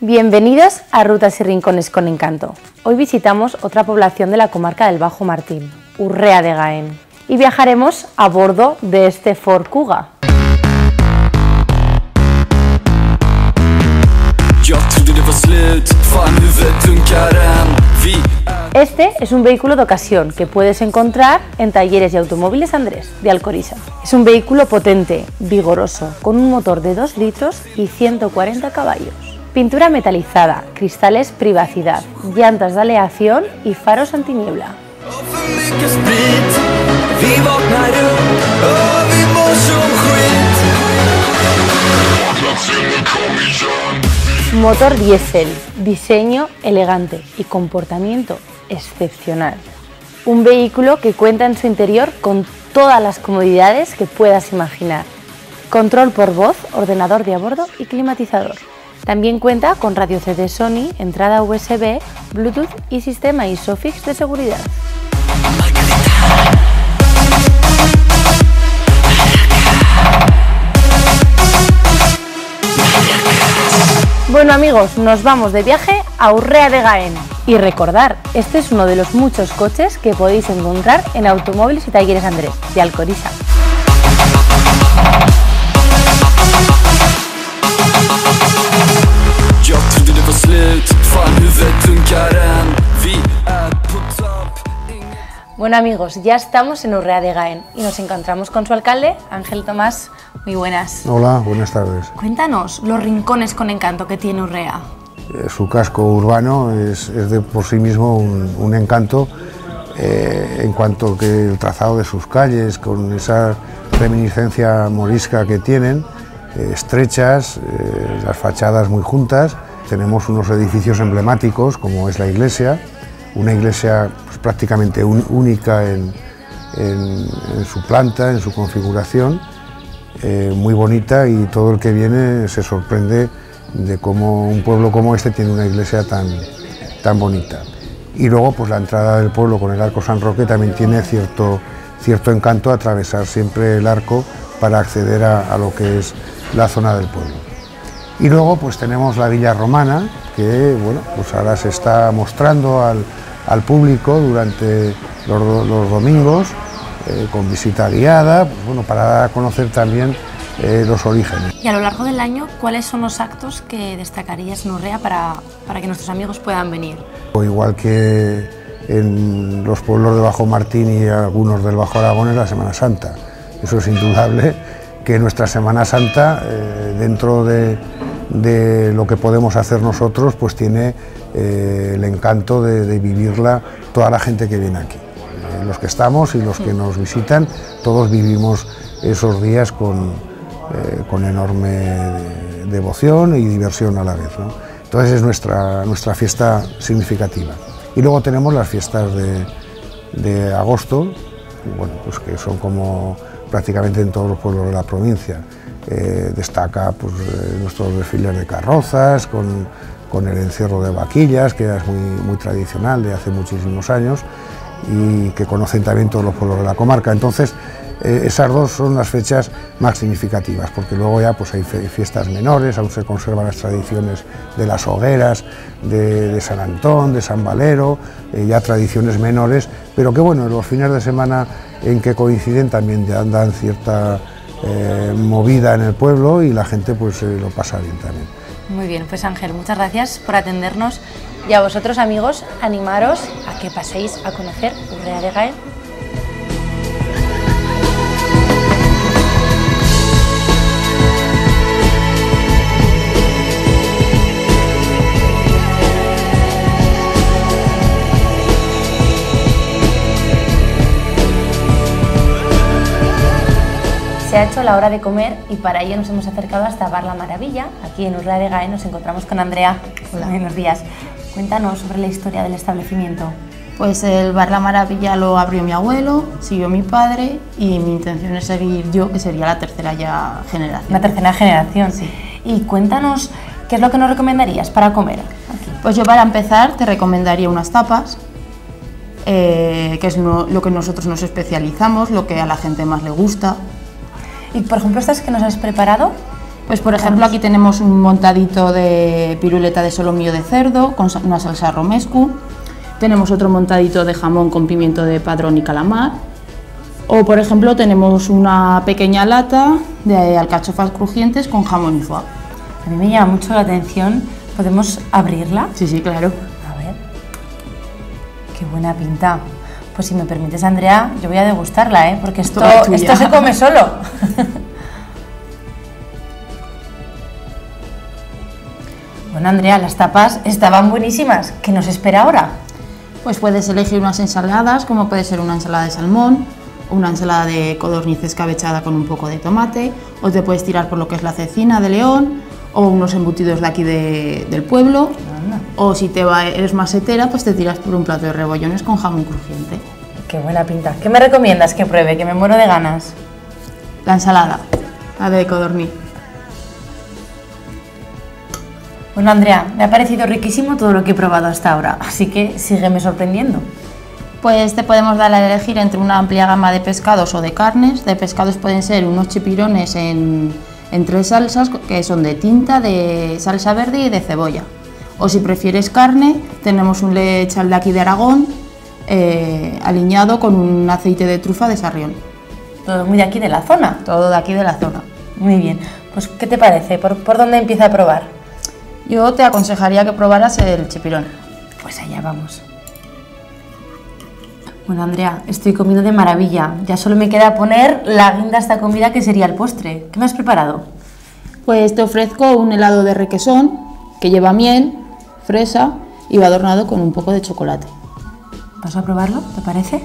Bienvenidos a Rutas y Rincones con Encanto. Hoy visitamos otra población de la comarca del Bajo Martín, Urrea de Gaén, y viajaremos a bordo de este Ford Kuga. Este es un vehículo de ocasión que puedes encontrar en talleres y automóviles Andrés de Alcorisa. Es un vehículo potente, vigoroso, con un motor de 2 litros y 140 caballos. Pintura metalizada, cristales privacidad, llantas de aleación y faros antiniebla. Motor diésel, diseño elegante y comportamiento excepcional. Un vehículo que cuenta en su interior con todas las comodidades que puedas imaginar. Control por voz, ordenador de a bordo y climatizador. También cuenta con radio CD Sony, entrada USB, Bluetooth y sistema ISOFIX de seguridad. Bueno amigos, nos vamos de viaje a Urrea de Gaén. Y recordar, este es uno de los muchos coches que podéis encontrar en Automóviles y Talleres Andrés de Alcorisa. Bueno amigos, ya estamos en Urrea de Gaén y nos encontramos con su alcalde, Ángel Tomás. Muy buenas. Hola, buenas tardes. Cuéntanos los rincones con encanto que tiene Urrea. Su casco urbano es de por sí mismo un encanto en cuanto que el trazado de sus calles, con esa reminiscencia morisca que tienen, estrechas, las fachadas muy juntas. Tenemos unos edificios emblemáticos como es la iglesia, una iglesia pues, prácticamente única en su planta, en su configuración, muy bonita, y todo el que viene se sorprende de cómo un pueblo como este tiene una iglesia tan bonita. Y luego pues, la entrada del pueblo con el Arco San Roque también tiene cierto encanto, atravesar siempre el arco para acceder a lo que es la zona del pueblo. Y luego pues, tenemos la Villa Romana, que bueno, pues ahora se está mostrando al público durante los domingos, con visita guiada, pues bueno, para dar a conocer también los orígenes. Y a lo largo del año, ¿cuáles son los actos que destacarías en Urrea para que nuestros amigos puedan venir? O igual que en los pueblos de Bajo Martín y algunos del Bajo Aragón, es la Semana Santa. Eso es indudable, que nuestra Semana Santa, dentro de lo que podemos hacer nosotros, pues tiene el encanto de vivirla toda la gente que viene aquí. Los que estamos y los que nos visitan, todos vivimos esos días con enorme devoción y diversión a la vez, ¿no? Entonces es nuestra fiesta significativa. Y luego tenemos las fiestas de agosto, bueno, pues que son como prácticamente en todos los pueblos de la provincia. Destaca pues, nuestros desfiles de carrozas, con el encierro de vaquillas, que es muy tradicional de hace muchísimos años y que conocen también todos los pueblos de la comarca. Entonces, esas dos son las fechas más significativas, porque luego ya pues, hay fiestas menores, aún se conservan las tradiciones de las hogueras, de San Antón, de San Valero, ya tradiciones menores, pero que bueno, los fines de semana en que coinciden también ya dan cierta movida en el pueblo y la gente pues lo pasa bien también. Muy bien, pues Ángel, muchas gracias por atendernos, y a vosotros amigos, animaros a que paséis a conocer Urrea de Gaén. Se ha hecho la hora de comer y para ello nos hemos acercado hasta Bar la Maravilla. Aquí en Urrea de Gaén nos encontramos con Andrea. Hola. Buenos días. Cuéntanos sobre la historia del establecimiento. Pues el Bar la Maravilla lo abrió mi abuelo, siguió mi padre y mi intención es seguir yo, que sería la tercera ya generación. La tercera generación, sí. Y cuéntanos, ¿qué es lo que nos recomendarías para comer aquí? Pues yo para empezar te recomendaría unas tapas, que es lo que nosotros nos especializamos, lo que a la gente más le gusta. Y por ejemplo, estas que nos has preparado, Pues por ejemplo aquí tenemos un montadito de piruleta de solomillo de cerdo con una salsa romescu, tenemos otro montadito de jamón con pimiento de padrón y calamar, o por ejemplo tenemos una pequeña lata de alcachofas crujientes con jamón y foie. A mí me llama mucho la atención, ¿podemos abrirla? Sí, sí, claro. A ver, qué buena pinta. Pues si me permites, Andrea, yo voy a degustarla, ¿eh? Porque esto se come solo. Bueno, Andrea, las tapas estaban buenísimas. ¿Qué nos espera ahora? Pues puedes elegir unas ensaladas, como puede ser una ensalada de salmón, una ensalada de codorniz escabechada con un poco de tomate, o te puedes tirar por lo que es la cecina de León, o unos embutidos de aquí del pueblo, o si eres más setera, pues te tiras por un plato de rebollones con jamón crujiente. ¡Qué buena pinta! ¿Qué me recomiendas que pruebe? Que me muero de ganas. La ensalada, la de codorniz. Bueno, Andrea, me ha parecido riquísimo todo lo que he probado hasta ahora, así que sígueme sorprendiendo. Pues te podemos dar a elegir entre una amplia gama de pescados o de carnes. De pescados pueden ser unos chipirones en tres salsas, que son de tinta, de salsa verde y de cebolla. O si prefieres carne, tenemos un lechal de aquí de Aragón, aliñado con un aceite de trufa de Sarrión. Todo muy de aquí de la zona. Todo de aquí de la zona. Muy bien. Pues, ¿qué te parece? ¿Por dónde empieza a probar? Yo te aconsejaría que probaras el chipirón. Pues allá vamos. Bueno, Andrea, estoy comiendo de maravilla. Ya solo me queda poner la guinda a esta comida, que sería el postre. ¿Qué me has preparado? Pues te ofrezco un helado de requesón que lleva miel, fresa y va adornado con un poco de chocolate. ¿Vas a probarlo? ¿Te parece?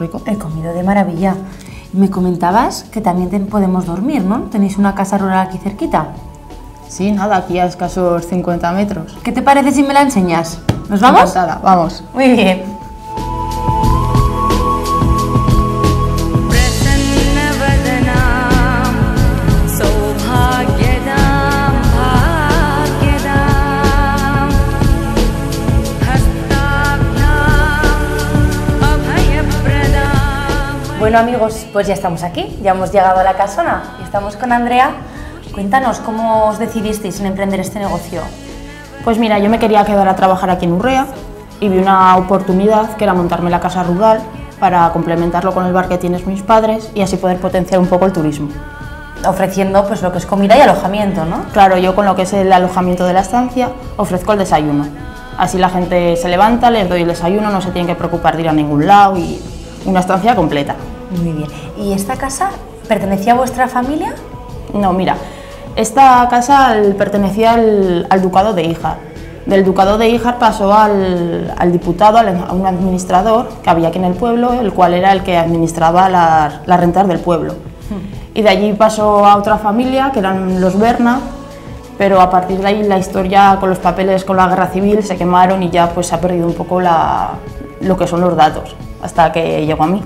Rico. He comido de maravilla. Me comentabas que también podemos dormir, ¿no? ¿Tenéis una casa rural aquí cerquita? Sí, nada, aquí a escasos 50 metros. ¿Qué te parece si me la enseñas? ¿Nos vamos? Encantada, vamos. Muy bien. Bueno, amigos, pues ya estamos aquí, ya hemos llegado a la casona y estamos con Andrea. Cuéntanos, ¿cómo os decidisteis en emprender este negocio? Pues mira, yo me quería quedar a trabajar aquí en Urrea y vi una oportunidad que era montarme la casa rural para complementarlo con el bar que tienen mis padres y así poder potenciar un poco el turismo. Ofreciendo pues lo que es comida y alojamiento, ¿no? Claro, yo con lo que es el alojamiento de la estancia ofrezco el desayuno. Así la gente se levanta, les doy el desayuno, no se tienen que preocupar de ir a ningún lado y una estancia completa. Muy bien. ¿Y esta casa pertenecía a vuestra familia? No, mira. Esta casa pertenecía al ducado de Híjar. Del ducado de Híjar pasó al diputado, a un administrador que había aquí en el pueblo, el cual era el que administraba las rentas del pueblo. Y de allí pasó a otra familia, que eran los Berna, pero a partir de ahí la historia con los papeles, con la guerra civil, se quemaron y ya pues se ha perdido un poco lo que son los datos, hasta que llegó a mí.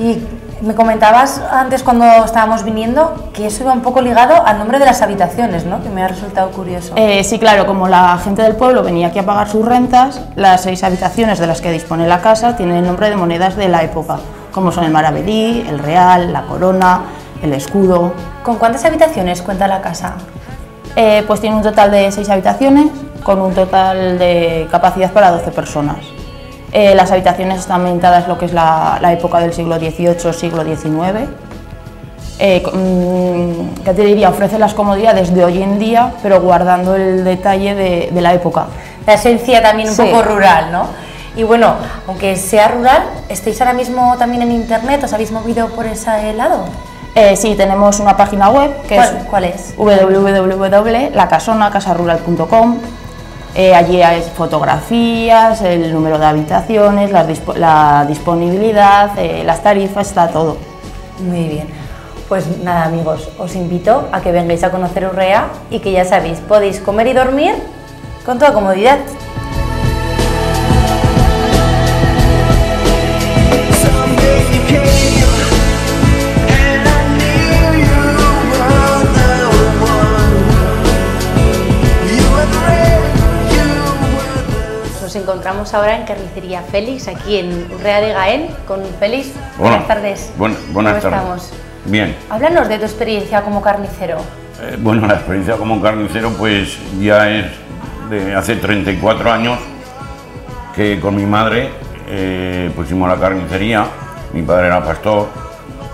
Y me comentabas antes, cuando estábamos viniendo, que eso iba un poco ligado al nombre de las habitaciones, ¿no? Que me ha resultado curioso. Sí, claro, como la gente del pueblo venía aquí a pagar sus rentas, las 6 habitaciones de las que dispone la casa tienen el nombre de monedas de la época, como son el maravedí, el real, la corona, el escudo. ¿Con cuántas habitaciones cuenta la casa? Pues tiene un total de 6 habitaciones, con un total de capacidad para 12 personas. Las habitaciones están ambientadas lo que es la época del siglo XVIII, siglo XIX. ¿Qué te diría? Ofrece las comodidades de hoy en día, pero guardando el detalle de la época. La esencia también un poco rural, ¿no? Y bueno, aunque sea rural, ¿estáis ahora mismo también en internet? ¿Os habéis movido por ese lado? Sí, tenemos una página web. Que ¿Cuál es? www.lacasonacasarural.com. Allí hay fotografías, el número de habitaciones, la disponibilidad, las tarifas, está todo. Muy bien. Pues nada, amigos, os invito a que vengáis a conocer Urrea y que ya sabéis, podéis comer y dormir con toda comodidad. encontramos ahora en Carnicería Félix, aquí en Urrea de Gaén, con Félix. Hola. Buenas tardes. Buenas tardes. ¿Cómo estamos? Bien. Háblanos de tu experiencia como carnicero. Bueno, la experiencia como carnicero pues ya es de hace 34 años que con mi madre pusimos la carnicería. Mi padre era pastor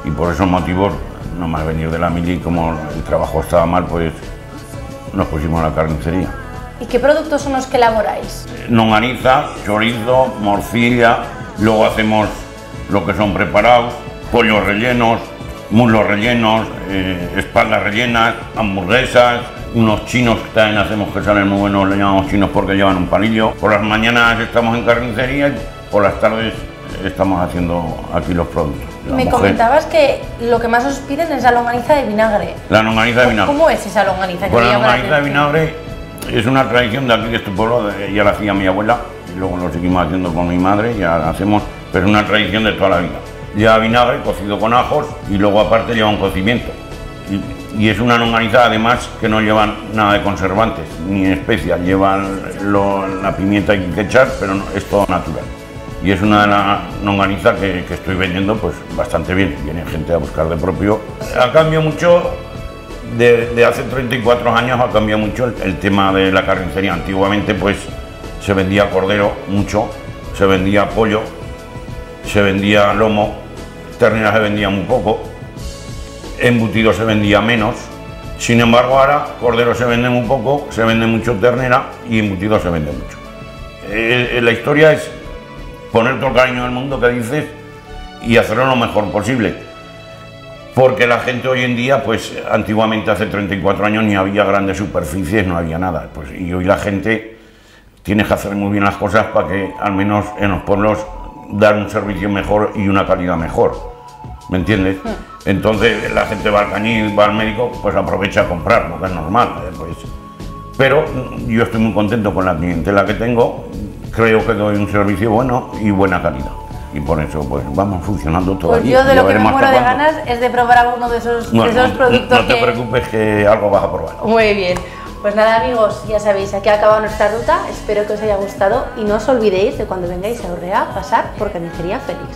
y por esos motivos, nomás venir de la mili, como el trabajo estaba mal, pues nos pusimos a la carnicería. ¿Y qué productos son los que elaboráis? Longaniza, chorizo, morcilla, luego hacemos lo que son preparados, pollos rellenos, muslos rellenos, espaldas rellenas, hamburguesas, unos chinos que también hacemos que salen muy buenos, le llamamos chinos porque llevan un palillo. Por las mañanas estamos en carnicería y por las tardes estamos haciendo aquí los productos. Me comentabas que lo que más os piden es la longaniza de vinagre. La longaniza de vinagre. ¿Cómo es esa longaniza? Pues la longaniza de vinagre es una tradición de aquí de este pueblo, ya la hacía mi abuela, y luego lo seguimos haciendo con mi madre, ya la hacemos, pero es una tradición de toda la vida. Lleva vinagre cocido con ajos y luego aparte lleva un cocimiento. Y es una longaniza además que no lleva nada de conservantes ni especias, lleva la pimienta que hay que echar, pero no, es todo natural. Y es una de las longanizas que estoy vendiendo pues bastante bien, viene gente a buscar de propio. Ha cambiado mucho, de hace 34 años ha cambiado mucho el tema de la carnicería. Antiguamente pues se vendía cordero mucho, se vendía pollo, se vendía lomo, ternera se vendía muy poco, embutido se vendía menos. Sin embargo ahora cordero se vende muy poco, se vende mucho ternera y embutido se vende mucho. La historia es poner todo el cariño del mundo que dices y hacerlo lo mejor posible. Porque la gente hoy en día, pues antiguamente hace 34 años ni había grandes superficies, no había nada. Pues, y hoy la gente tiene que hacer muy bien las cosas para que al menos en los pueblos dar un servicio mejor y una calidad mejor. ¿Me entiendes? Entonces la gente va al cañil, va al médico, pues aprovecha a comprar, lo que es normal. Pues. Pero yo estoy muy contento con la clientela que tengo. Creo que doy un servicio bueno y buena calidad. Y por eso pues vamos funcionando todavía. Pues yo de lo que me muero de ganas es de probar alguno de esos, productos. No te preocupes que algo vas a probar. Muy bien. Pues nada amigos, ya sabéis, aquí ha acabado nuestra ruta. Espero que os haya gustado y no os olvidéis de cuando vengáis a Urrea pasar por Carnicería Félix.